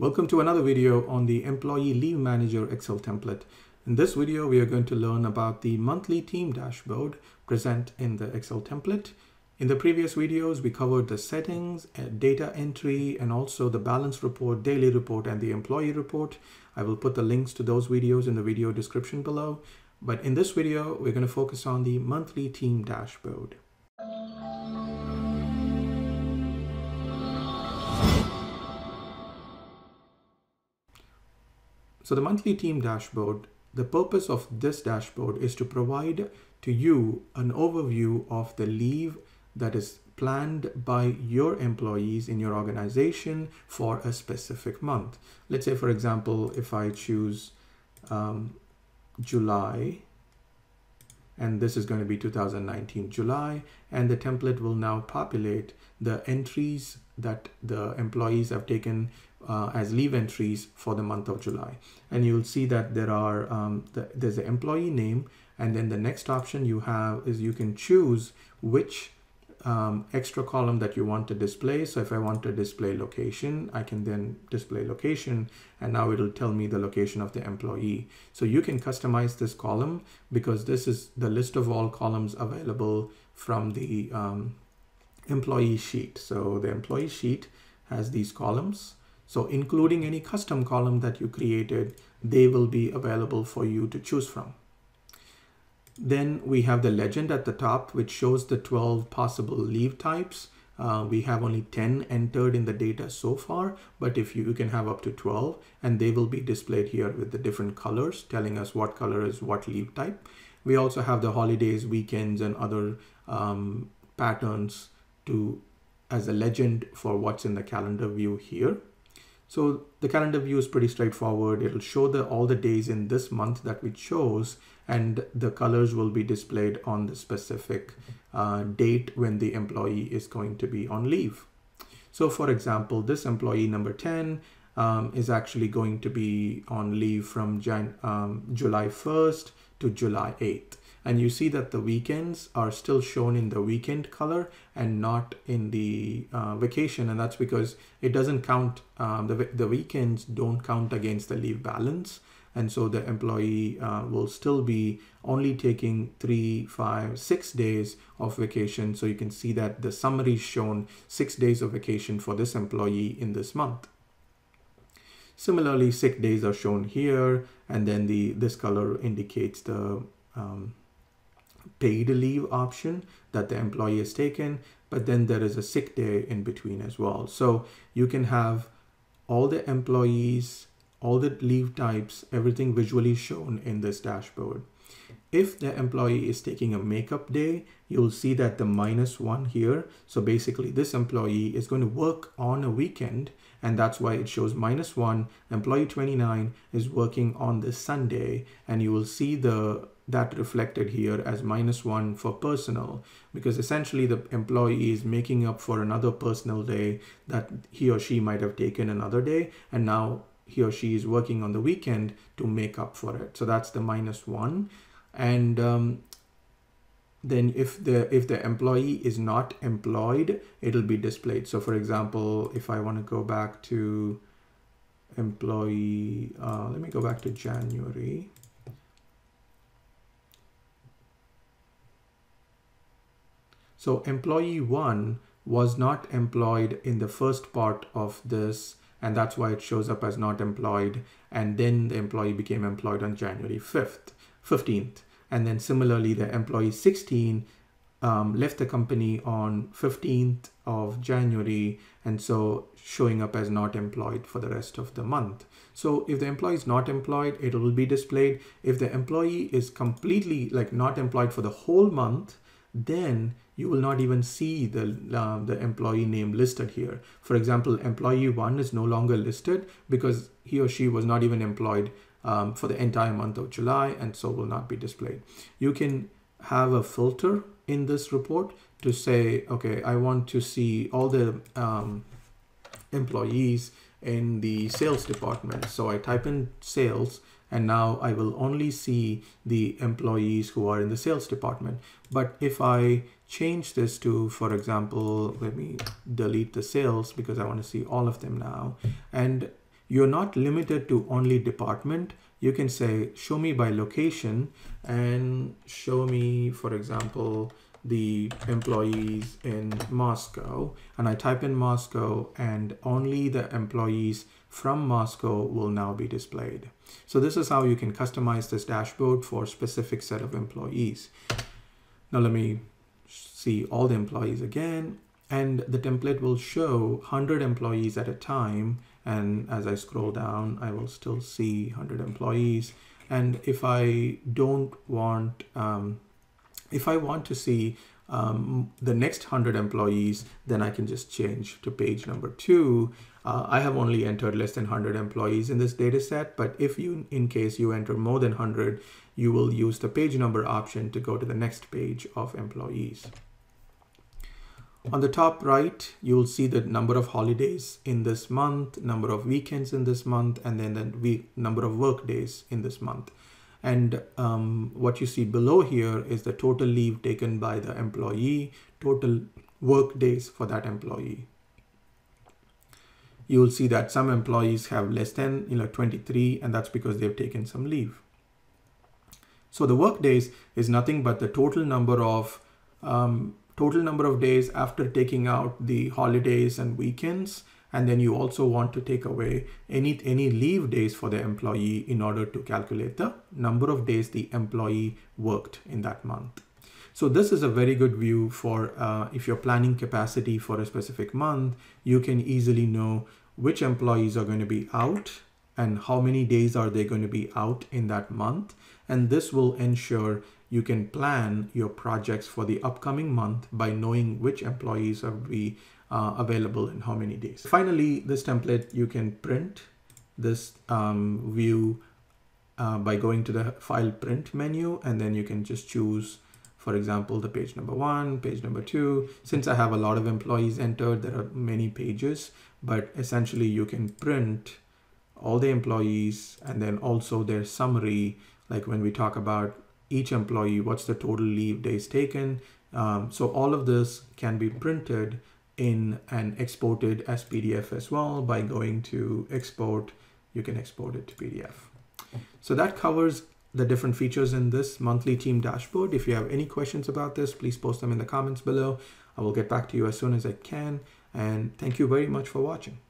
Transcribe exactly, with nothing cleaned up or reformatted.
Welcome to another video on the Employee Leave Manager Excel template. In this video, we are going to learn about the monthly team dashboard present in the Excel template. In the previous videos, we covered the settings, data entry, and also the balance report, daily report, and the employee report. I will put the links to those videos in the video description below. But in this video, we're going to focus on the monthly team dashboard. So the monthly team dashboard, the purpose of this dashboard is to provide to you an overview of the leave that is planned by your employees in your organization for a specific month. Let's say, for example, if I choose um, July, and this is going to be two thousand nineteen July, and the template will now populate the entries that the employees have taken Uh, as leave entries for the month of July. And you'll see that there are um, the, there's the employee name, and then the next option you have is you can choose which um, extra column that you want to display. So if I want to display location, I can then display location, and now it'll tell me the location of the employee. So you can customize this column because this is the list of all columns available from the um, employee sheet. So the employee sheet has these columns. So including any custom column that you created, they will be available for you to choose from. Then we have the legend at the top, which shows the twelve possible leave types. Uh, we have only ten entered in the data so far, but if you, you can have up to twelve, and they will be displayed here with the different colors, telling us what color is what leave type. We also have the holidays, weekends, and other um, patterns to as a legend for what's in the calendar view here. So the calendar view is pretty straightforward. It'll show the, all the days in this month that we chose, and the colors will be displayed on the specific uh, date when the employee is going to be on leave. So for example, this employee number ten um, is actually going to be on leave from Jan um, July first to July eighth. And you see that the weekends are still shown in the weekend color and not in the uh, vacation. And that's because it doesn't count, um, the, the weekends don't count against the leave balance. And so the employee uh, will still be only taking three, five, six days of vacation. So you can see that the summary is shown six days of vacation for this employee in this month. Similarly, sick days are shown here. And then the this color indicates the um, paid leave option that the employee has taken, but then there is a sick day in between as well. So you can have all the employees, all the leave types, everything visually shown in this dashboard. If the employee is taking a makeup day, you'll see that the minus one here. So basically this employee is going to work on a weekend, and that's why it shows minus one. Employee twenty-nine is working on this Sunday, and you will see the that reflected here as minus one for personal, because essentially the employee is making up for another personal day that he or she might have taken another day, and now he or she is working on the weekend to make up for it. So that's the minus one. And um, then if the if the employee is not employed, it'll be displayed. So for example, if I want to go back to employee, uh, let me go back to January. So employee one was not employed in the first part of this, and that's why it shows up as not employed. And then the employee became employed on January fifteenth. And then similarly, the employee sixteen um, left the company on fifteenth of January, and so showing up as not employed for the rest of the month. So if the employee is not employed, it will be displayed. If the employee is completely like not employed for the whole month, then you will not even see the, uh, the employee name listed here. For example, employee one is no longer listed because he or she was not even employed um, for the entire month of July, and so will not be displayed. You can have a filter in this report to say, okay, I want to see all the um, employees in the sales department. So I type in sales, and now I will only see the employees who are in the sales department. But if I change this to, for example, let me delete the sales because I want to see all of them now. And You're not limited to only department. You can say, show me by location and show me, for example, the employees in Moscow. And I type in Moscow, and only the employees from Moscow will now be displayed. So this is how you can customize this dashboard for a specific set of employees. Now let me see all the employees again, and the template will show one hundred employees at a time. And as I scroll down, I will still see one hundred employees. And if I don't want, um, if I want to see um, the next one hundred employees, then I can just change to page number two. Uh, I have only entered less than one hundred employees in this data set, but if you, in case you enter more than one hundred, you will use the page number option to go to the next page of employees. On the top right, you'll see the number of holidays in this month, number of weekends in this month, and then the week, number of work days in this month. And um, what you see below here is the total leave taken by the employee, total work days for that employee. You will see that some employees have less than you know, twenty-three, and that's because they've taken some leave. So the work days is nothing but the total number of um, total number of days after taking out the holidays and weekends. And then you also want to take away any, any leave days for the employee in order to calculate the number of days the employee worked in that month. So this is a very good view for uh, if you're planning capacity for a specific month, you can easily know which employees are going to be out and how many days are they going to be out in that month. And this will ensure you can plan your projects for the upcoming month by knowing which employees are be Uh, available in how many days. Finally, this template, you can print this um, view uh, by going to the file print menu, and then you can just choose, for example, the page number one, page number two. Since I have a lot of employees entered, there are many pages, but essentially you can print all the employees and then also their summary, like when we talk about each employee, what's the total leave days taken. Um, so all of this can be printed in and exported as P D F as well. By going to export, you can export it to P D F. So that covers the different features in this monthly team dashboard. If you have any questions about this, please post them in the comments below. I will get back to you as soon as I can. And thank you very much for watching.